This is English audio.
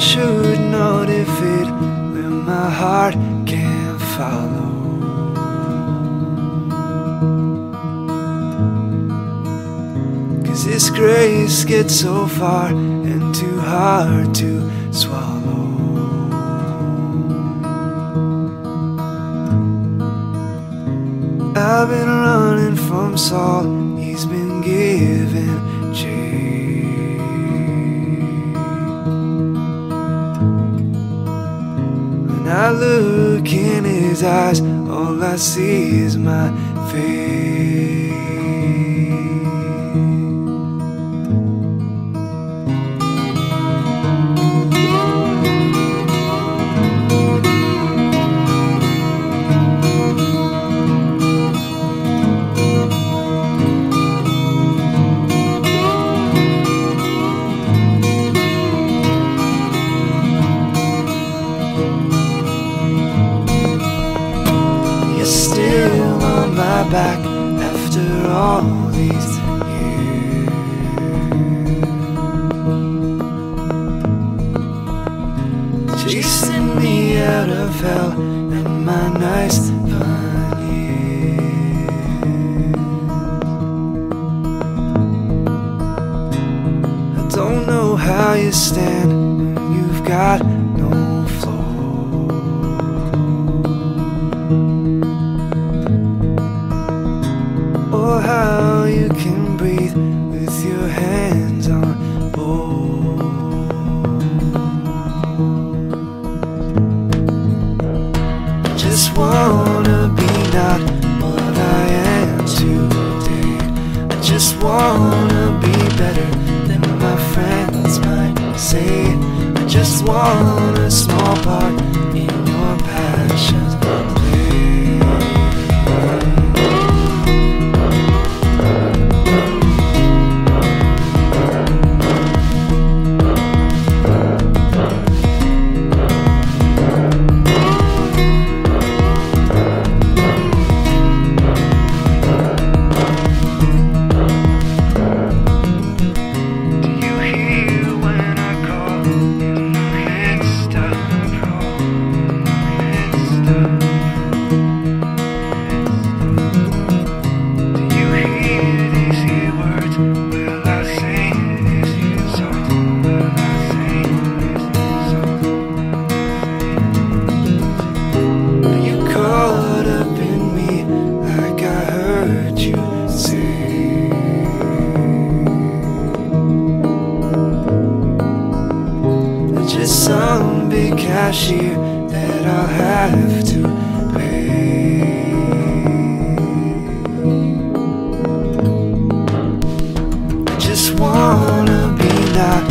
should not defeat when my heart can't follow. Cause this grace gets so far and too hard to swallow. I've been running from Saul, he's been giving chase. I look in his eyes, all I see is my face. Back after all these years, chasing me out of hell and my nice fun years. I don't know how you stand when you've got no flaws. How you can breathe with your hands on board. Just wanna be not what I am today. I just wanna be better than my friends might say. I just want a small part in your passions. Just some big cashier that I'll have to pay. I just wanna be not